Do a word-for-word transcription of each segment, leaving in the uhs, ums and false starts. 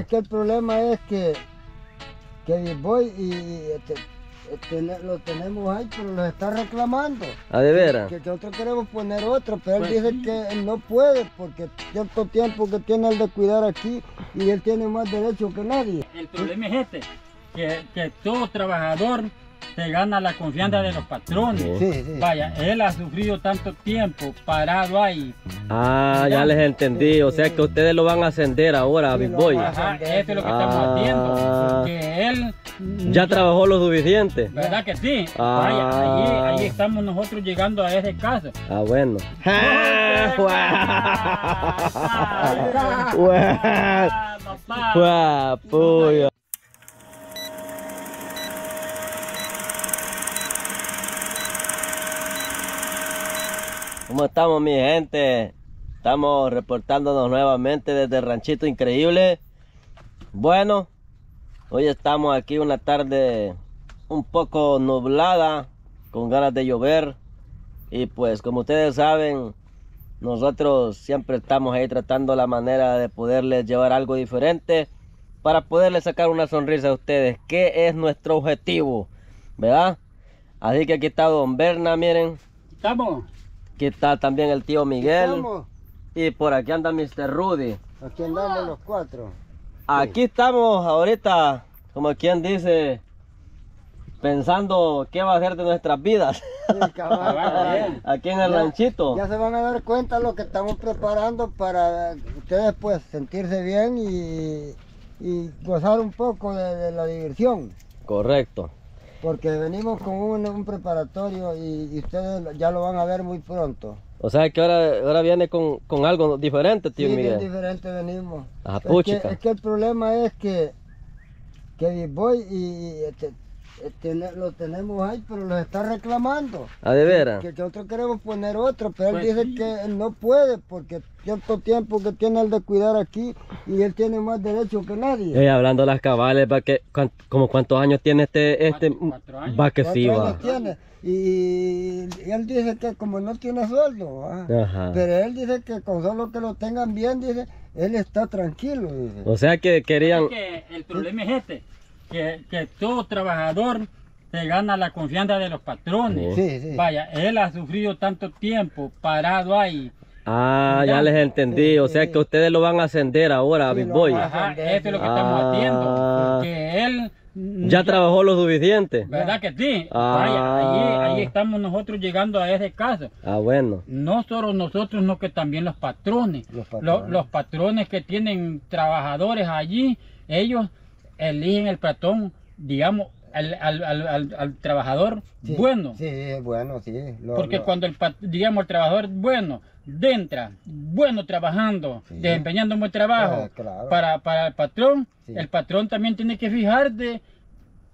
Es que el problema es que, que Big Boy y, y este, este, lo tenemos ahí, pero nos está reclamando. ¿Ah, de veras? Que, que nosotros queremos poner otro, pero pues, él dice que él no puede porque cierto tiempo que tiene el de cuidar aquí y él tiene más derecho que nadie. El problema ¿sí? es este, que, que todo trabajador se gana la confianza de los patrones. Sí, sí. Vaya, él ha sufrido tanto tiempo parado ahí. Ah, ya les entendí. Sí, o sea que ustedes lo van a ascender ahora, sí, a Big Boy. Ajá, eso es lo que ah, estamos haciendo. Que él ya trabajó lo suficiente. ¿Verdad que sí? Ah, Vaya, ahí, ahí estamos nosotros llegando a ese caso. Ah, bueno. ¡Guau! ¿Cómo estamos, mi gente? Estamos reportándonos nuevamente desde el Ranchito Increíble. Bueno, hoy estamos aquí una tarde un poco nublada, con ganas de llover. Y pues, como ustedes saben, nosotros siempre estamos ahí tratando la manera de poderles llevar algo diferente para poderles sacar una sonrisa a ustedes, que es nuestro objetivo, ¿verdad? Así que aquí está Don Berna, miren. Estamos. Aquí está también el tío Miguel y por aquí anda mister Rudy. Aquí andamos los cuatro. Aquí sí. Estamos ahorita, como quien dice, pensando qué va a hacer de nuestras vidas. Sí, cabal, aquí en el ya, ranchito. Ya se van a dar cuenta lo que estamos preparando para ustedes pues sentirse bien y, y gozar un poco de, de la diversión. Correcto. Porque venimos con un, un preparatorio y, y ustedes ya lo van a ver muy pronto. O sea que ahora, ahora viene con, con algo diferente, tío sí, Miguel. Sí, diferente venimos. Ajá, es, que, es que el problema es que, que Big Boy y este, este, lo tenemos ahí, pero los está reclamando. ¿Ah, de veras? Que, que nosotros queremos poner otro, pero pues, él dice que él no puede porque cierto tiempo que tiene el de cuidar aquí y él tiene más derecho que nadie. Y hablando de las cabales, ¿va que, cuan, como ¿cuántos años tiene este? este cuatro, cuatro años. Va que sí, va. Tiene, y, y él dice que como no tiene sueldo, ajá. Pero él dice que con solo que lo tengan bien, dice, él está tranquilo. Dice. O sea que querían... Que el problema es este, que, que todo trabajador se gana la confianza de los patrones. Sí, sí. Vaya, él ha sufrido tanto tiempo parado ahí. Ah, ya les entendí. Sí, o sea que ustedes lo van a ascender ahora, sí, Big Boy. Ajá, eso es lo que estamos haciendo. Que él ya trabajó lo suficiente. ¿Verdad que sí? Ah, Vaya, ahí, ahí estamos nosotros llegando a ese caso. Ah, bueno. No solo nosotros, no que también los patrones. Los patrones, los, los patrones que tienen trabajadores allí, ellos eligen el patrón, digamos, Al, al, al, al, al trabajador sí, bueno. Sí, bueno, sí. Lo, Porque lo... cuando el digamos el trabajador bueno, entra, bueno trabajando, sí. desempeñando un buen trabajo, eh, claro. para, para el patrón, sí. el patrón también tiene que fijarse.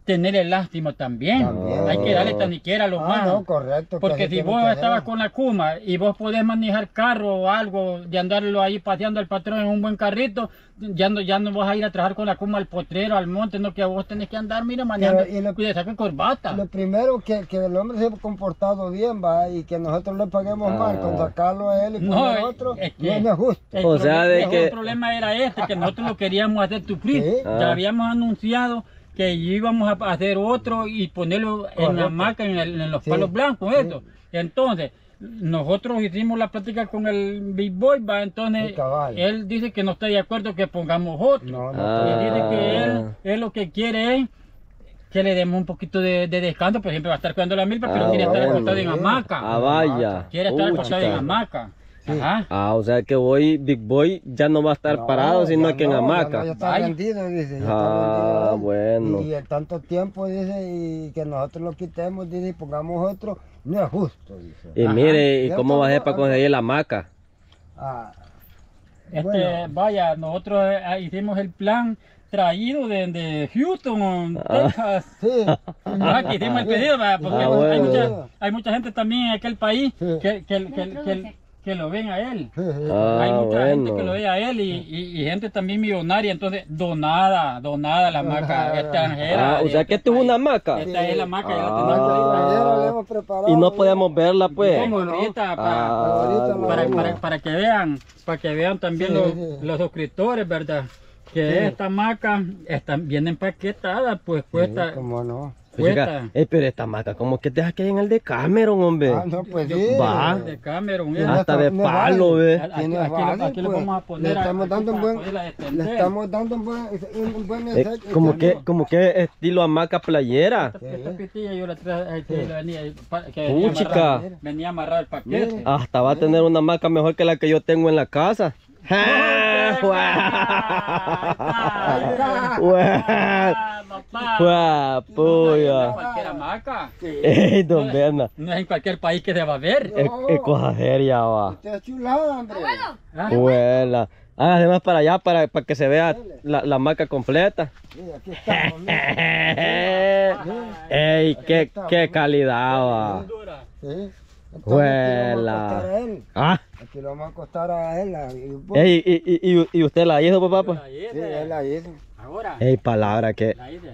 Tener el lástima también. también. Hay que darle tan siquiera a los ah, manos. No, correcto. Porque si vos estabas con la Kuma y vos podés manejar carro o algo, de andarlo ahí paseando al patrón en un buen carrito, ya no, ya no vas a ir a trabajar con la Kuma al potrero, al monte, no, que vos tenés que andar, mira, manejando. Pero, y lo, cuide, saca corbata. Lo primero que, que el hombre se ha comportado bien, va, y que nosotros le paguemos ah. mal, con sacarlo a él y no, poner otro, es que, no es justo. El, o sea, de el que... problema era este, que nosotros lo queríamos hacer sufrir. ¿Sí? Ah. Ya habíamos anunciado que íbamos a hacer otro y ponerlo Correcto. en la marca, en, el, en los sí, palos blancos, sí. eso. Entonces, nosotros hicimos la plática con el Big Boy, ¿va? Entonces él dice que no está de acuerdo que pongamos otro. No, no, ah. Él dice que él, él lo que quiere es que le demos un poquito de, de descanso, pero siempre va a estar cuidando la milpa, pero ah, quiere estar acostado en hamaca. Ah, vaya. Quiere estar acostado en hamaca. Sí. Ajá. Ah, o sea que hoy Big Boy ya no va a estar no, parado, sino que en no, hamaca. Ya, no, ya está vendido, dice. Ya ah, está vendido, bueno. Y, y tanto tiempo, dice, y que nosotros lo quitemos, dice, y pongamos otro, no es justo, dice. Y Ajá. mire, ¿y cómo todo, va a ser para conseguir la hamaca? Ah, este, bueno. Vaya, nosotros eh, hicimos el plan traído de, de Houston, Texas. Ah, sí. Ah, que hicimos el pedido, ¿verdad? Porque ah, bueno. hay, mucha, hay mucha gente también en aquel país sí. que... que, que, que, que que lo ven a él, ah, hay mucha bueno. gente que lo ve a él y, y, y gente también millonaria, entonces donada, donada la hamaca extranjera. Ah, o sea que esto es una hamaca. Esta sí. es la hamaca, ah, ya la tenemos ahí. La hemos preparado, y no podemos verla pues. ¿Cómo no? Ahorita, para, ah, para, para, para, para que vean, para que vean también sí, los, sí. los suscriptores, ¿verdad? que sí. Estas macas están bien empaquetadas, pues cuesta. Sí, ¿cómo no? Pues chica, eh, pero esta maca, como que deja que hay en el de Cameron, hombre. Ah, no, pues sí. Va. De Cameron, eh. Hasta de palo, ve. Aquí, aquí, aquí, aquí le vamos a poner. Le estamos dando un buen, le estamos dando un buen, un buen mensaje. Eh, como que, como que estilo hamaca playera. Esta, esta pitilla yo la traje, que sí. venía, que venía, amarrado, venía amarrado el paquete. Mira. Hasta va a tener una maca mejor que la que yo tengo en la casa. ¡Guapuya! Cualquier hamaca. Ey, don Berna. No es en cualquier país que deba haber. Es cosa seria, va. Está chulada, hombre. Abuela. Ah, además para allá, para, para que se vea la, la hamaca completa. Aquí estamos, ey, qué, qué calidad, va. Entonces, ah. Aquí lo vamos a acostar a él. Ey, y, y, y, y usted la hizo, papá. Pues? La hizo, sí, él la hizo. Ahora. Ey, palabra que. La hizo.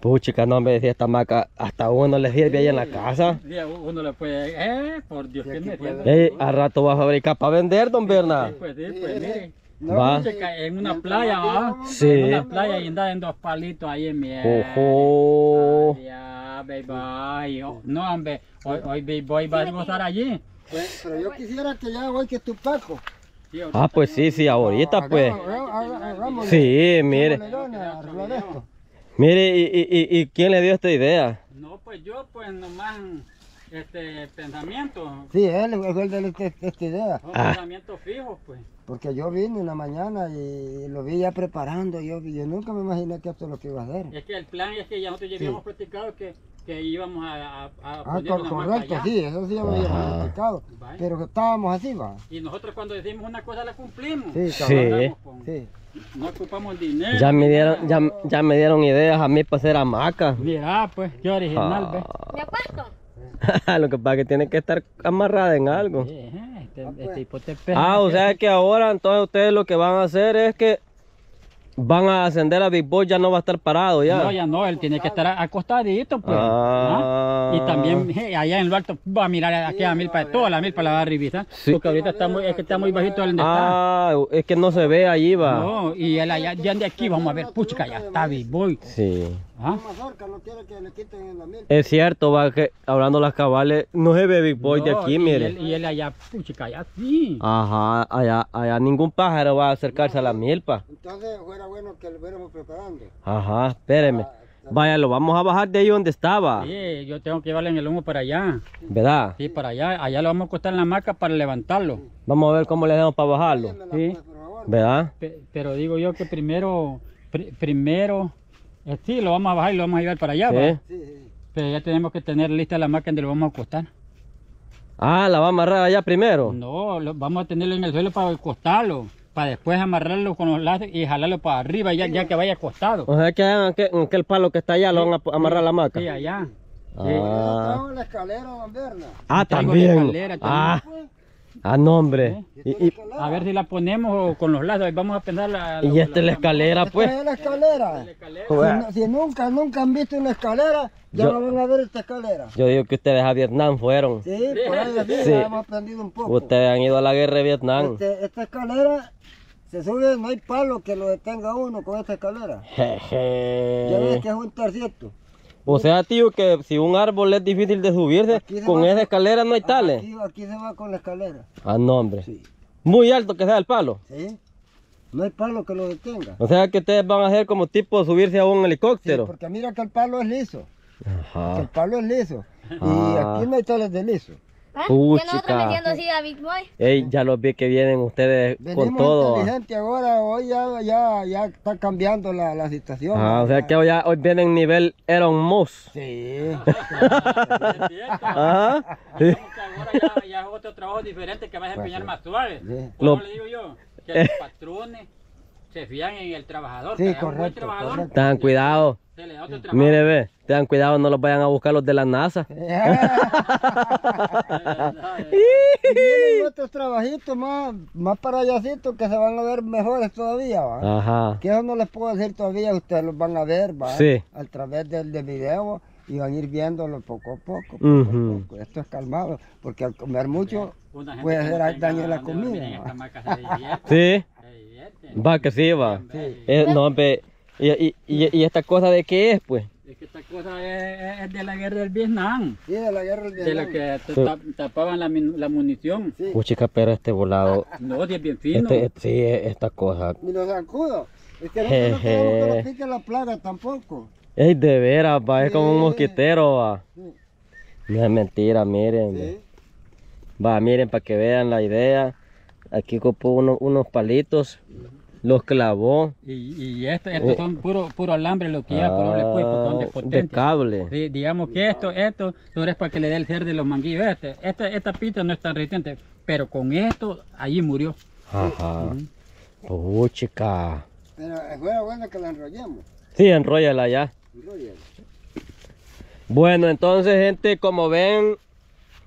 Puchica, no me decía esta maca, hasta uno le sirve sí, ahí en la casa. Sí, uno le puede, eh, por Dios, sí, que me puede. Ey, a rato va a fabricar para vender, don Berna. Sí, pues, sí, pues, sí, miren. No, ¿va? En una playa, ¿va? Sí. En una playa y anda en dos palitos ahí en mi. Ojo. Ya, Big Boy. No, hombre, hoy, hoy Big Boy va a estar allí. Pues, pero yo quisiera que ya hoy que tu Paco. Sí, ah, pues sí, sí, ahorita pues. Sí, mire. Mire, y, y, y, ¿y quién le dio esta idea? No, pues yo, pues nomás. Este pensamiento. Sí, él es el de esta idea. Un pensamiento fijo, pues. Porque yo vine en la mañana y lo vi ya preparando. Yo, yo nunca me imaginé que esto es lo que iba a hacer. Es que el plan es que ya nosotros ya habíamos sí. platicado que, que íbamos a, a, a ah, poner una correcto, marca sí, eso sí ya habíamos platicado. Bye. Pero que estábamos así, va. Y nosotros cuando decimos una cosa la cumplimos. Sí, sí. Con, sí. No ocupamos dinero. Ya me dieron, ya, ya me dieron ideas a mí para hacer hamacas. Mira, pues, qué original, ve. ¿De acuerdo? Lo que pasa es que tiene que estar amarrada en algo. Sí, este, este tipo te pega. Ah, o sea que ahora entonces ustedes lo que van a hacer es que van a ascender a Big Boy, ya no va a estar parado ya. No, ya no, él tiene que estar acostadito pues. Ah. ¿No? Y también hey, allá en lo alto va a mirar aquí a milpa, toda la milpa la va a revisar. Sí. Porque ahorita está muy, es que está muy bajito donde está. Ah, es que no se ve ahí va. No, y él allá, ya de aquí vamos a ver, pucha, ya está Big Boy. Sí. ¿Ah? Es cierto, va que hablando las cabales, no se ve Big Boy no, de aquí, mire. Y él, y él allá, puchica, allá sí. Ajá, allá, allá ningún pájaro va a acercarse no, a la milpa. Entonces fuera bueno que lo fuéramos preparando. Ajá, espéreme. Vaya, lo vamos a bajar de ahí donde estaba. Sí, yo tengo que llevarle en el humo para allá. ¿Verdad? Sí, para allá. Allá lo vamos a acostar en la hamaca para levantarlo. Sí. Vamos a ver cómo le damos para bajarlo. Sí. ¿Verdad? Pe pero digo yo que primero, pr primero... Sí, lo vamos a bajar y lo vamos a llevar para allá, ¿verdad? Sí, sí. Pero ya tenemos que tener lista la marca donde lo vamos a acostar. Ah, ¿la va a amarrar allá primero? No, lo, vamos a tenerlo en el suelo para acostarlo, para después amarrarlo con los lazos y jalarlo para arriba ya, ya que vaya acostado. O sea que en aquel, en aquel palo que está allá sí, lo van a amarrar sí, la marca. Sí, allá. Ah, sí. Yo la escalera, don Berna. Ah, también. La escalera, ah. ¿También? Ah, no, hombre. ¿Y, y, a ver si la ponemos con los lazos. Vamos a pensar la. la y esta es la escalera, pues. ¿Esta es la escalera? Si, si nunca, nunca han visto una escalera, ya yo, no van a ver esta escalera. Yo digo que ustedes a Vietnam fueron. Sí, por ahí sí. hemos aprendido un poco. Ustedes han ido a la guerra de Vietnam. Este, esta escalera se sube, no hay palo que lo detenga uno con esta escalera. Jeje. Ya ves que es un tercito. O sea, tío, que si un árbol es difícil de subirse, con esa escalera no hay tales. Aquí, aquí se va con la escalera. Ah, no, hombre. Sí. Muy alto que sea el palo. Sí. No hay palo que lo detenga. O sea, que ustedes van a hacer como tipo subirse a un helicóptero. Sí, porque mira que el palo es liso. Ajá. El palo es liso. Ah. Y aquí no hay tales de liso. ¿Ah? Uy, ¿ya nosotros metiendo así a Big Boy? Ey, ya los vi que vienen ustedes. Venimos con todo. Inteligente ahora, hoy ya, ya, ya está cambiando la, la situación. Ah, ¿no? O sea que hoy, hoy vienen nivel Elon Musk. Sí. Ajá. Sí. Ahora ya, ya es otro trabajo diferente que vas a empeñar más suave. Sí. Como lo... le digo yo, que los patrones se fían en el trabajador. Sí, correcto. Tengan cuidado. Mire, ve, tengan cuidado, no los vayan a buscar los de la NASA. Tienen otros trabajitos más, más para allacito que se van a ver mejores todavía, ¿va? Ajá. Que eso no les puedo decir todavía, ustedes los van a ver, ¿va? Sí. A través del de video y van a ir viéndolo poco a poco. Poco, uh-huh. a poco. Esto es calmado, porque al comer mucho puede hacer daño a la comida. Sí. Va, que sí, va. Sí. Es, no, pe, y, y, y, ¿y esta cosa de qué es, pues? Es que esta cosa es, es de la guerra del Vietnam. Sí, de la guerra del Vietnam. De la que sí. tapaban la, la munición. Sí. Puchica, pero este volado. No, es bien fino. Este, este, sí, esta cosa. Y los zancudos. Es que no queremos que nos pique la plaga tampoco. Es de veras, va, es sí, como un mosquitero, va. Sí. No es mentira, miren. Sí. Va, miren, para que vean la idea. Aquí copó uno, unos palitos, los clavó. Y, y estos esto son puro, puro alambre, lo que ya ah, por el cuerpo, son de potentes. De cable. Sí, digamos que esto, esto, no es para que le dé el ser de los manguillos. Este, esta, esta pita no es tan resistente, pero con esto, allí murió. Ajá. Uh-huh. Puchica. Pero es bueno que la enrollemos. Sí, enróllala ya. Enróllala. Bueno, entonces, gente, como ven,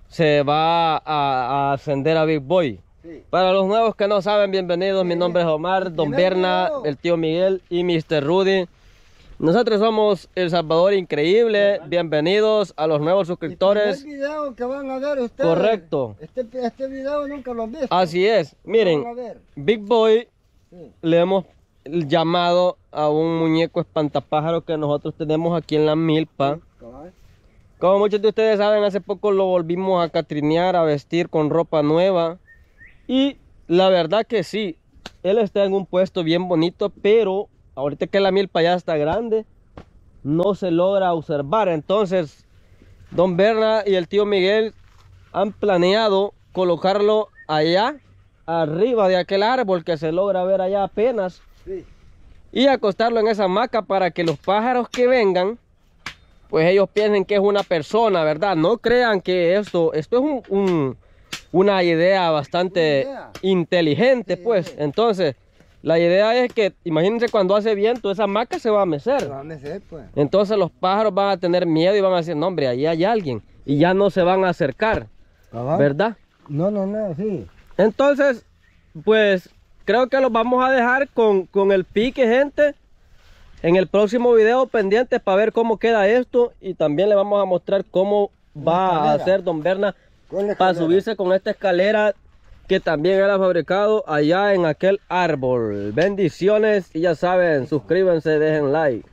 se va a, a ascender a Big Boy. Sí. Para los nuevos que no saben, bienvenidos, sí. Mi nombre es Omar, Don Berna, el tío Miguel y mister Rudy. Nosotros somos El Salvador Increíble, sí, bienvenidos a los nuevos suscriptores. El video que van a ver ustedes. Correcto. Este, este video nunca lo han visto. Así es, miren, Big Boy, sí, le hemos llamado a un muñeco espantapájaro que nosotros tenemos aquí en la milpa. Sí. Como muchos de ustedes saben, hace poco lo volvimos a catrinear, a vestir con ropa nueva. Y la verdad que sí, él está en un puesto bien bonito, pero ahorita que la milpa ya está grande, no se logra observar. Entonces, Don Berna y el tío Miguel han planeado colocarlo allá, arriba de aquel árbol que se logra ver allá apenas. Sí. Y acostarlo en esa hamaca para que los pájaros que vengan, pues ellos piensen que es una persona, ¿verdad? No crean que esto, esto es un... un Una idea bastante una idea. inteligente, sí, pues. Sí. Entonces, la idea es que, imagínense cuando hace viento, esa hamaca se va a mecer. Se va a mecer, pues. Entonces los pájaros van a tener miedo y van a decir, no, hombre, ahí hay alguien. Y ya no se van a acercar, ¿Cabal? ¿verdad? No, no, no, sí. Entonces, pues, creo que los vamos a dejar con, con el pique, gente. En el próximo video pendientes para ver cómo queda esto. Y también le vamos a mostrar cómo va a hacer Don Berna para subirse con esta escalera que también era fabricado allá en aquel árbol. Bendiciones y ya saben, suscríbanse, dejen like.